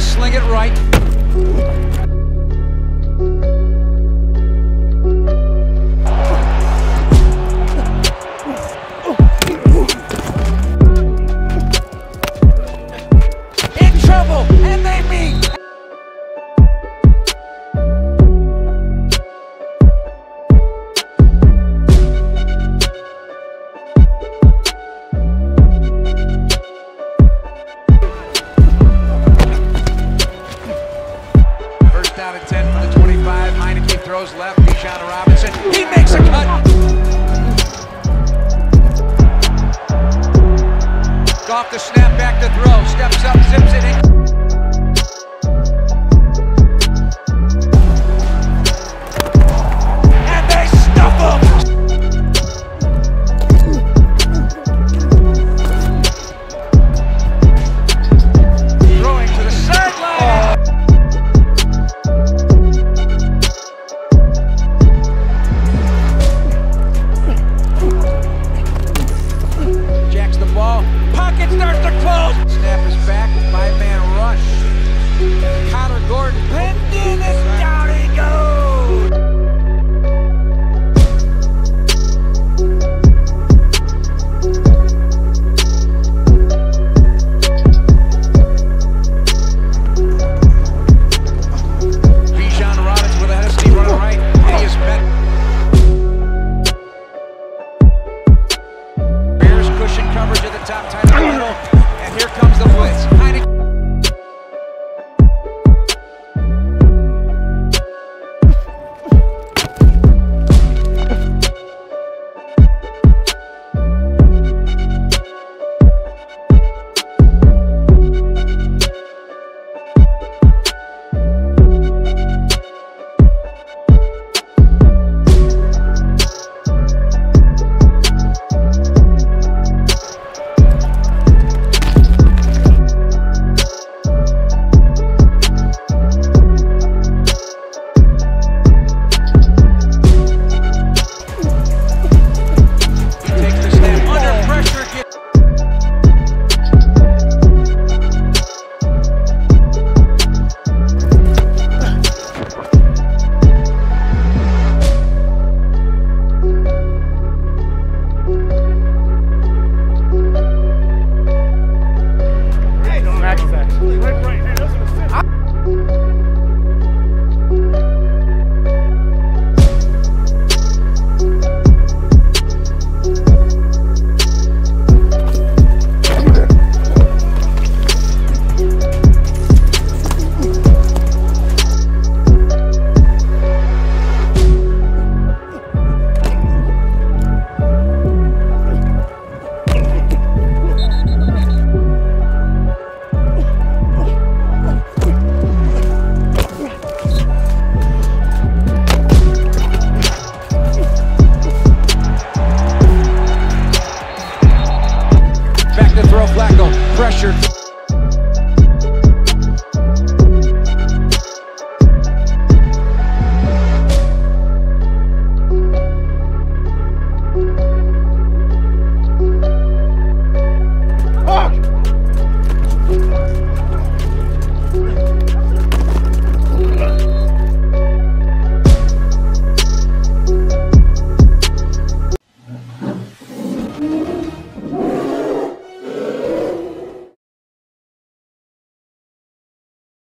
to sling it right. In trouble, and they meet. Throws left, Bijan Robinson, he makes a cut! Off the snap, back to throw, steps up, zips it in. And they stuff him! Throwing to the sideline! Oh. Pocket starts to close. Snap is back. Five-man rush. Counter Gordon. Pending is down he goes. Bijan Robinson with a head of steam running right. And he is met. Cushion coverage at the top, tight in the middle, and here comes the blitz. Pressure.